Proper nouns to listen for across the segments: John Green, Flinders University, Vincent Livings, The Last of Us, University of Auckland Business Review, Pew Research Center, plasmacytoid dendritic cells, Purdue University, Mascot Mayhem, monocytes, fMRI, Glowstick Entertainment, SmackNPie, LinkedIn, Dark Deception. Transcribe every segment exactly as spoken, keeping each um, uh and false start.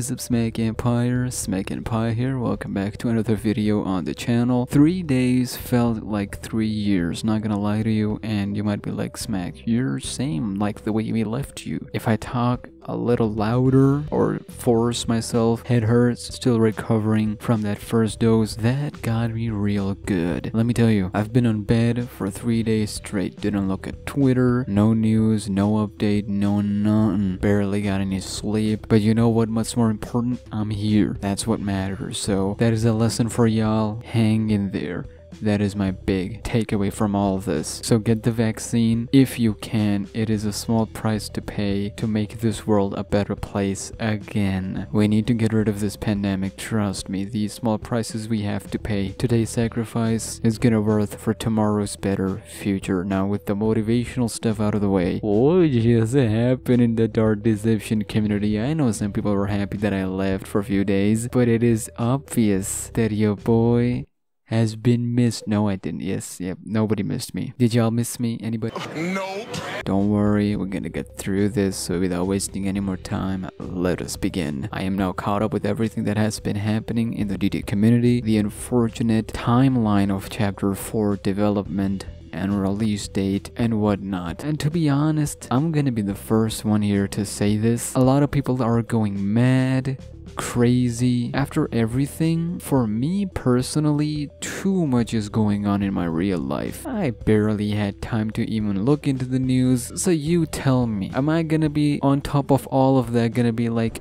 is up, SmackNPire? SmackNPie here. Welcome back to another video on the channel. Three days felt like three years, not gonna lie to you, and you might be like, Smack, you're same like the way we left you. If I talk a little louder or force myself, head hurts, still recovering from that first dose. That got me real good. Let me tell you, I've been on bed for three days straight. Didn't look at Twitter, no news, no update, no nothing. Barely got any sleep. But you know what, what's more important? I'm here. That's what matters. So that is a lesson for y'all. Hang in there. That is my big takeaway from all this. So get the vaccine if you can. It is a small price to pay to make this world a better place again. We need to get rid of this pandemic, trust me. These small prices we have to pay. Today's sacrifice is gonna worth for tomorrow's better future. Now with the motivational stuff out of the way, what just happened in the Dark Deception community? I know some people were happy that I left for a few days, but it is obvious that your boy has been missed. No, I didn't. Yes, yep. Nobody missed me. Did y'all miss me? Anybody? Nope. Don't worry, we're gonna get through this, so without wasting any more time, let us begin. I am now caught up with everything that has been happening in the D D community. The unfortunate timeline of Chapter four development and release date and whatnot. And to be honest, I'm gonna be the first one here to say this. A lot of people are going mad, crazy after everything. For me personally, too much is going on in my real life. I barely had time to even look into the news, so you tell me, am I gonna be on top of all of that, gonna be like,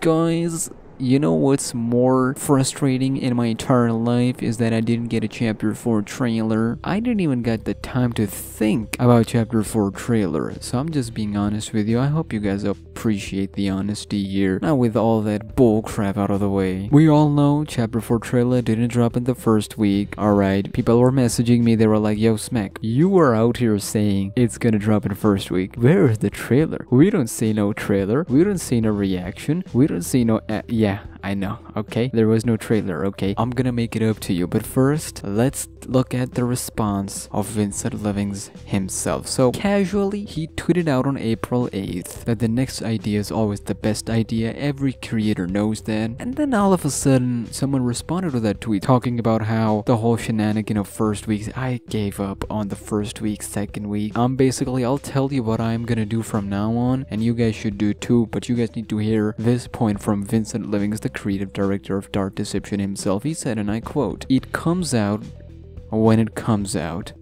guys, you know what's more frustrating in my entire life is that I didn't get a Chapter four trailer. I didn't even get the time to think about Chapter four trailer. So I'm just being honest with you. I hope you guys appreciate the honesty here. Now with all that bull crap out of the way. We all know Chapter four trailer didn't drop in the first week. Alright, people were messaging me. They were like, yo, Smack, you were out here saying it's gonna drop in the first week. Where is the trailer? We don't see no trailer. We don't see no reaction. We don't see no... A yeah. Yeah, I know, okay? There was no trailer, okay? I'm gonna make it up to you. But first, let's look at the response of Vincent Livings himself. So, casually, he tweeted out on April eighth that the next idea is always the best idea. Every creator knows that. And then all of a sudden, someone responded to that tweet talking about how the whole shenanigan of first weeks, I gave up on the first week, second week. I'm basically, I'll tell you what I'm gonna do from now on, and you guys should do too, but you guys need to hear this point from Vincent Livings. Livings, the creative director of Dark Deception himself. He said, and I quote, "It comes out when it comes out.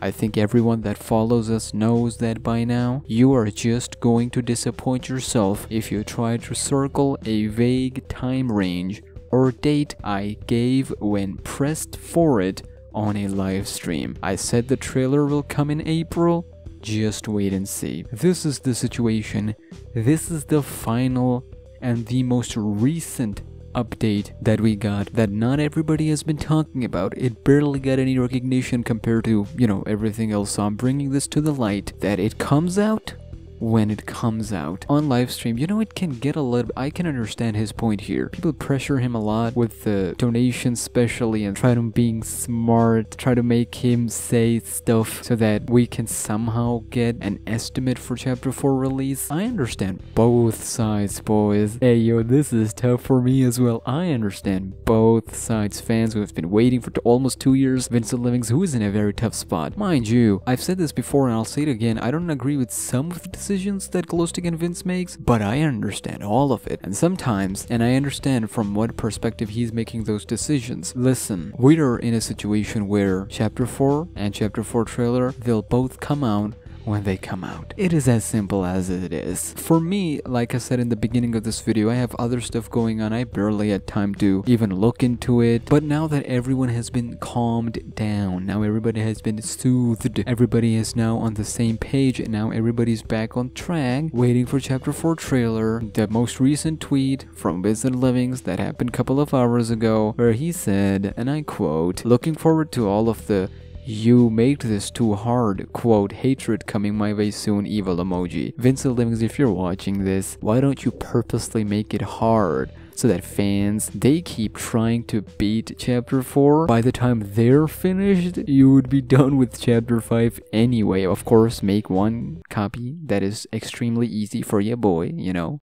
I think everyone that follows us knows that by now. You are just going to disappoint yourself if you try to circle a vague time range or date I gave when pressed for it on a live stream. I said the trailer will come in April. Just wait and see." This is the situation. This is the final and the most recent update that we got that not everybody has been talking about. It barely got any recognition compared to, you know, everything else. So I'm bringing this to the light that it comes out when it comes out on live stream. You know, it can get a little, I can understand his point here. People pressure him a lot with the donations especially, and try to being smart, try to make him say stuff so that we can somehow get an estimate for Chapter four release. I understand both sides, boys. Hey yo, this is tough for me as well. I understand both sides. Fans who have been waiting for almost two years, Vincent Livings, who is in a very tough spot. Mind you, I've said this before and I'll say it again, I don't agree with some of the decisions that Glowstick and Vince makes, but I understand all of it. And sometimes, and I understand from what perspective he's making those decisions. Listen, we are in a situation where Chapter four and Chapter four trailer, they'll both come out when they come out. It is as simple as it is. For me, like I said in the beginning of this video, I have other stuff going on. I barely had time to even look into it. But now that everyone has been calmed down, now everybody has been soothed, everybody is now on the same page, and now everybody's back on track, waiting for Chapter four trailer. The most recent tweet from Vincent Livings that happened a couple of hours ago, where he said, and I quote, "Looking forward to all of the 'you made this too hard' quote hatred coming my way soon, evil emoji." Vincent Livings, if you're watching this, why don't you purposely make it hard so that fans, they keep trying to beat Chapter four. By the time they're finished, you would be done with Chapter five anyway. Of course, make one copy that is extremely easy for your boy, you know.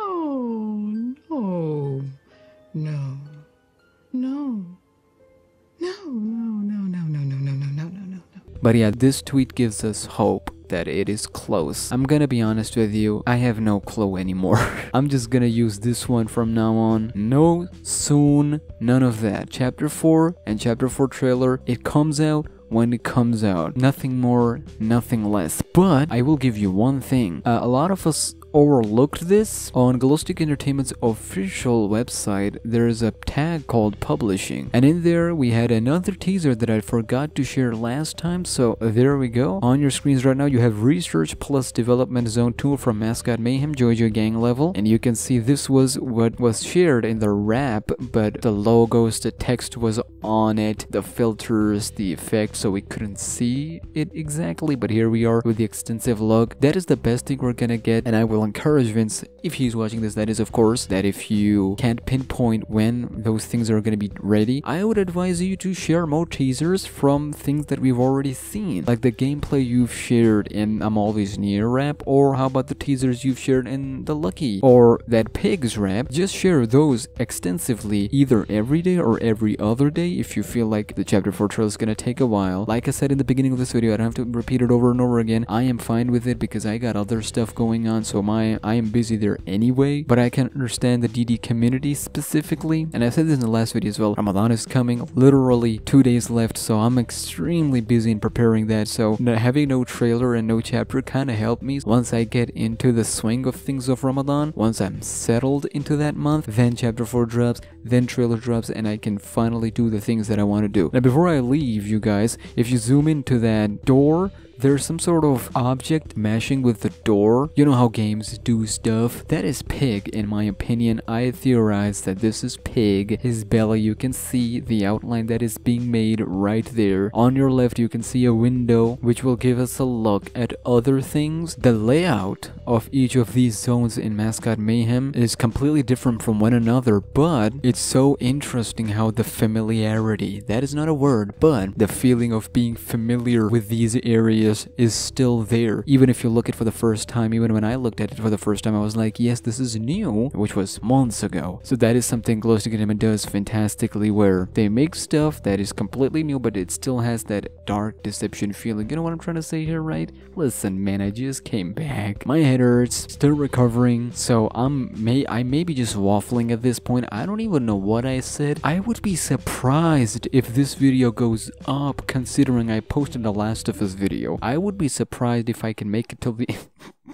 Oh no. No. No. No, no, no, no, no, no, no, no, no, no, no. But yeah, this tweet gives us hope that it is close. I'm gonna be honest with you, I have no clue anymore. I'm just gonna use this one from now on. No, soon, none of that. Chapter four and Chapter four trailer, it comes out when it comes out. Nothing more, nothing less. But I will give you one thing. Uh, a lot of us overlooked this. On Glowstick Entertainment's official website, there is a tag called publishing, and in there we had another teaser that I forgot to share last time, so there we go. On your screens right now you have Research Plus Development Zone two from Mascot Mayhem JoJo Gang Level, and you can see this was what was shared in the wrap, but the logos, the text was on it, the filters, the effects, so we couldn't see it exactly, but here we are with the extensive look. That is the best thing we're gonna get, and I will encourage Vince, if he's watching this, that is of course, that if you can't pinpoint when those things are going to be ready, I would advise you to share more teasers from things that we've already seen, like the gameplay you've shared in I'm Always Near rap, or how about the teasers you've shared in the Lucky or that Pigs rap. Just share those extensively, either every day or every other day if you feel like the Chapter four trail is going to take a while. Like I said in the beginning of this video, I don't have to repeat it over and over again. I am fine with it because I got other stuff going on, so my I am busy there anyway, but I can understand the D D community specifically, and I said this in the last video as well, Ramadan is coming, literally two days left, so I'm extremely busy in preparing that, so having no trailer and no chapter kind of helped me. Once I get into the swing of things of Ramadan, once I'm settled into that month, then chapter four drops, then trailer drops, and I can finally do the things that I want to do. Now before I leave you guys, if you zoom into that door, there's some sort of object mashing with the door. You know how games do stuff. That is Pig, in my opinion. I theorize that this is Pig. His belly, you can see the outline that is being made right there. On your left, you can see a window, which will give us a look at other things. The layout of each of these zones in Mascot Mayhem is completely different from one another, but it's so interesting how the familiarity, that is not a word, but the feeling of being familiar with these areas is still there. Even if you look at it for the first time, even when I looked at it for the first time, I was like, yes, this is new, which was months ago. So that is something Glowstick Entertainment does fantastically, where they make stuff that is completely new, but it still has that Dark Deception feeling. You know what I'm trying to say here, right? Listen, man, I just came back. My head hurts, still recovering, so I'm may I may be just waffling at this point. I don't even know what I said. I would be surprised if this video goes up, considering I posted the Last of Us video. I would be surprised if I can make it till the end.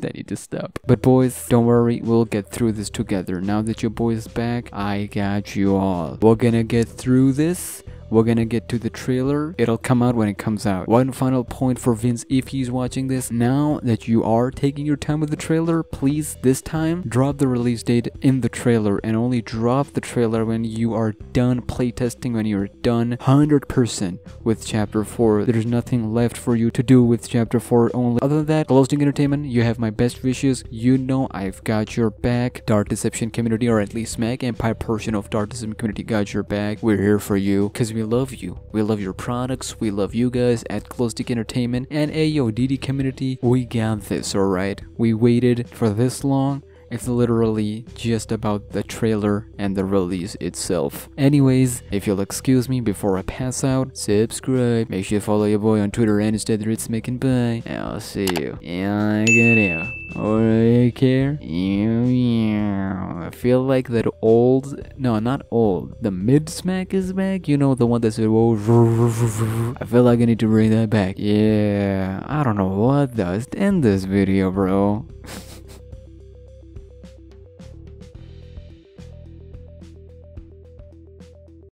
I need to stop. But boys, don't worry, we'll get through this together. Now that your boy is back, I got you all. We're gonna get through this. We're gonna get to the trailer. It'll come out when it comes out. One final point for Vince, if he's watching this, now that you are taking your time with the trailer, please this time drop the release date in the trailer, and only drop the trailer when you are done playtesting, when you're done one hundred percent with chapter four. There's nothing left for you to do with chapter four only. Other than that, Glowstick Entertainment, you have my best wishes. You know I've got your back. Dark Deception community, or at least SmackNPie portion of Dark Deception community, got your back. We're here for you, because we love you, we love your products, we love you guys at Glowstick Entertainment, and Ayo D D community, we got this, alright? We waited for this long. It's literally just about the trailer and the release itself. Anyways, if you'll excuse me before I pass out, subscribe, make sure you follow your boy on Twitter and Instagram, it's SmackNPie. I'll see you. Yeah, I get you. Alright, care. Yeah, yeah. I feel like that old, no, not old. The mid smack is back. You know, the one that said, whoa. I feel like I need to bring that back. Yeah, I don't know what does end this video, bro.